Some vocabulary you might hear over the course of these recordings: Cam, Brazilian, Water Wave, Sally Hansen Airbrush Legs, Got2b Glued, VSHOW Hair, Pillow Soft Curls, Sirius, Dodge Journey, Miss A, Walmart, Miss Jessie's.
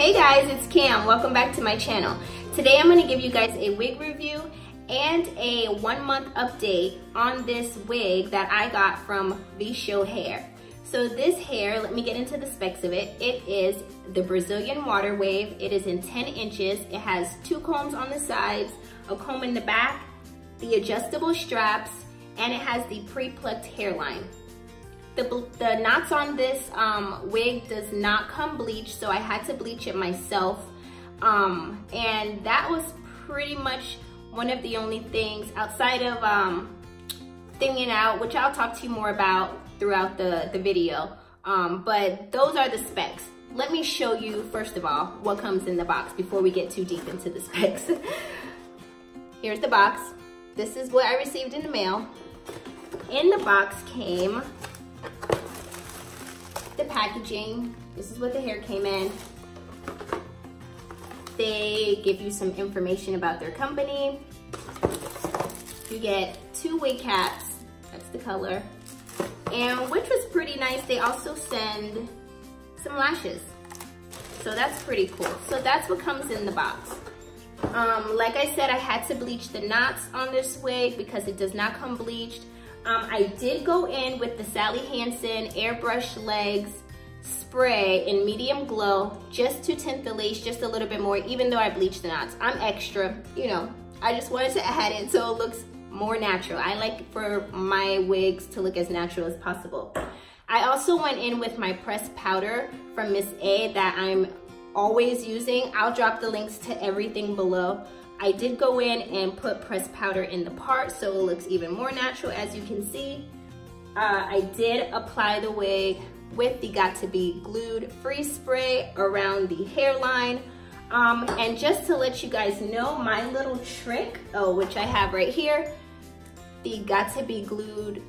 Hey guys, it's Cam. Welcome back to my channel. Today I'm going to give you guys a wig review and a 1 month update on this wig that I got from VSHOW Hair. So this hair, let me get into the specs of it. It is the Brazilian water wave. It is in 10 inches. It has two combs on the sides, a comb in the back, the adjustable straps, and it has the pre-plucked hairline. The knots on this wig does not come bleached, so I had to bleach it myself. And that was pretty much one of the only things outside of thinning out, which I'll talk to you more about throughout the video. But those are the specs. Let me show you, first of all, what comes in the box before we get too deep into the specs. Here's the box. This is what I received in the mail. In the box came the packaging. This is what the hair came in. They give you some information about their company. You get two wig caps, that's the color, and which was pretty nice. They also send some lashes, so that's pretty cool. So that's what comes in the box. Like I said, I had to bleach the knots on this wig because it does not come bleached. I did go in with the Sally Hansen Airbrush Legs spray in medium glow just to tint the lace just a little bit more, even though I bleached the knots. I'm extra, you know, I just wanted to add it so it looks more natural. I like for my wigs to look as natural as possible. I also went in with my pressed powder from Miss A that I'm always using. I'll drop the links to everything below. I did go in and put pressed powder in the part so it looks even more natural, as you can see. I did apply the wig with the Got2b Glued free spray around the hairline. And just to let you guys know my little trick, which I have right here, the Got2b Glued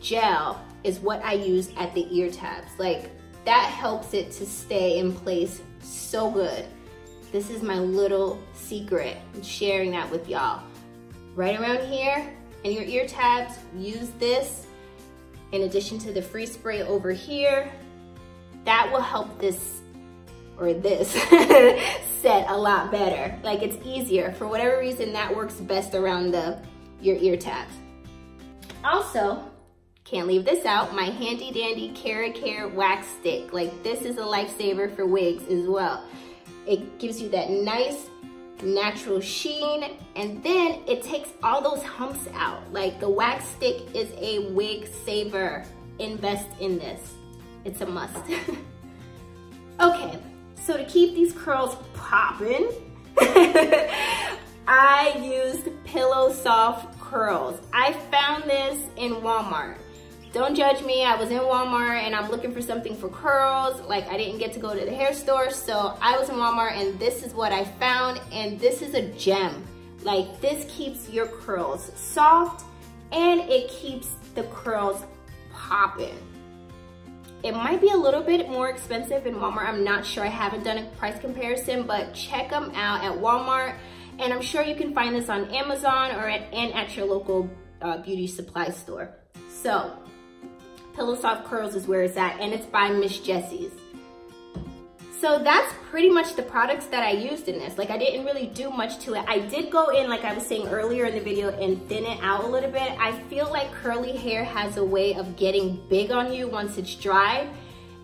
gel is what I use at the ear tabs. Like, that helps it to stay in place so good. This is my little secret. I'm sharing that with y'all. Right around here in your ear tabs, use this in addition to the free spray over here. That will help this set a lot better. Like, it's easier. For whatever reason, that works best around your ear tabs. Also, can't leave this out, my handy dandy Carrot Care wax stick. Like, this is a lifesaver for wigs as well. It gives you that nice natural sheen, and then it takes all those humps out. Like, the wax stick is a wig saver. Invest in this. It's a must. Okay, so to keep these curls popping, I used Pillow Soft Curls. I found this in Walmart. Don't judge me, I was in Walmart and I'm looking for something for curls. Like, I didn't get to go to the hair store, so I was in Walmart and this is what I found, and this is a gem. Like, this keeps your curls soft and it keeps the curls popping. It might be a little bit more expensive in Walmart, I'm not sure, I haven't done a price comparison, but check them out at Walmart, and I'm sure you can find this on Amazon or at your local beauty supply store. So, Pillow Soft Curls is where it's at, and it's by Miss Jessie's. So that's pretty much the products that I used in this. Like, I didn't really do much to it. I did go in, like I was saying earlier in the video, and thin it out a little bit. I feel like curly hair has a way of getting big on you once it's dry,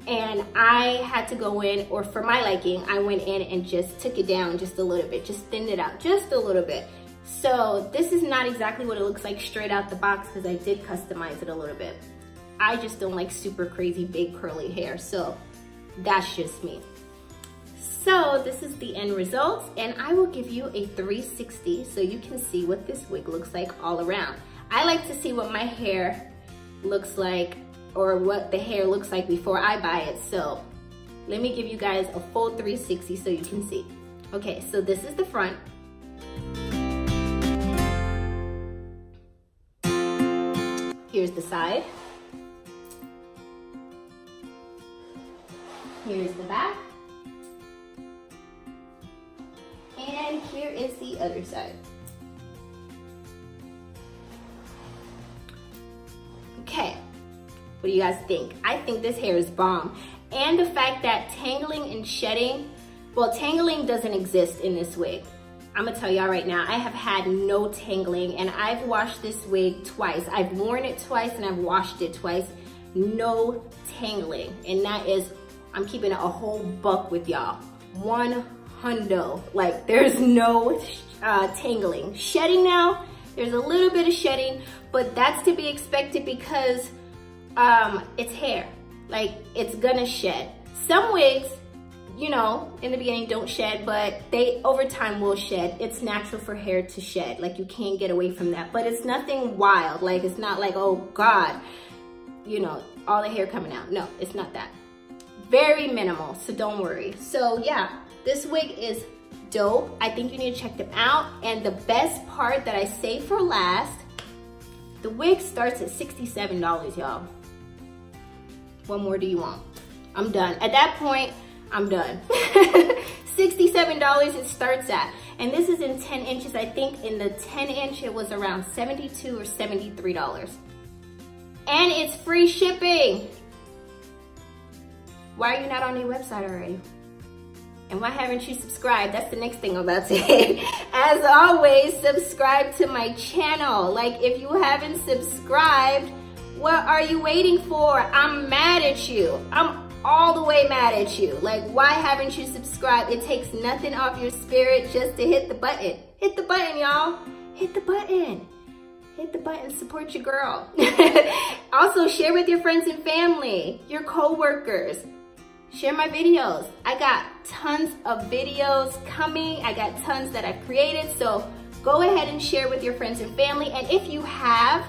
and I had to go in, or for my liking, I went in and just took it down just a little bit, just thinned it out just a little bit. So this is not exactly what it looks like straight out the box because I did customize it a little bit. I just don't like super crazy big curly hair, so that's just me. So this is the end result, and I will give you a 360 so you can see what this wig looks like all around. I like to see what my hair looks like, or what the hair looks like before I buy it, so let me give you guys a full 360 so you can see. Okay, so this is the front. Here's the side. Here's the back. And here is the other side. Okay, what do you guys think? I think this hair is bomb. And the fact that tangling and shedding Well, tangling doesn't exist in this wig. I'm gonna tell y'all right now, I have had no tangling, and I've washed this wig twice. I've worn it twice and I've washed it twice. No tangling, and that is, I'm keeping it a whole buck with y'all. 100. Like, there's no tangling. Shedding now, there's a little bit of shedding, but that's to be expected because it's hair. Like, it's gonna shed. Some wigs, you know, in the beginning don't shed, but they over time will shed. It's natural for hair to shed. Like, you can't get away from that, but it's nothing wild. Like, it's not like, oh God, you know, all the hair coming out. No, it's not that. Very minimal, so don't worry. So yeah, this wig is dope. I think you need to check them out. And the best part that I save for last, the wig starts at $67, y'all. What more do you want? I'm done. At that point, I'm done. $67 it starts at. And this is in 10 inches. I think in the 10 inch, it was around $72 or $73. And it's free shipping. Why are you not on their website already? And why haven't you subscribed? That's the next thing I'm about to say. As always, subscribe to my channel. Like, if you haven't subscribed, what are you waiting for? I'm mad at you. I'm all the way mad at you. Like, why haven't you subscribed? It takes nothing off your spirit just to hit the button. Hit the button, y'all. Hit the button. Hit the button, support your girl. Also, share with your friends and family, your coworkers. Share my videos. I got tons of videos coming. I got tons that I've created. So go ahead and share with your friends and family. And if you have,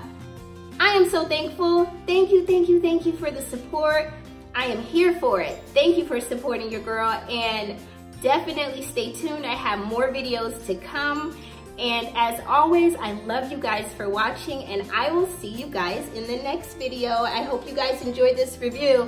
I am so thankful. Thank you, thank you, thank you for the support. I am here for it. Thank you for supporting your girl. And definitely stay tuned. I have more videos to come. And as always, I love you guys for watching, and I will see you guys in the next video. I hope you guys enjoyed this review.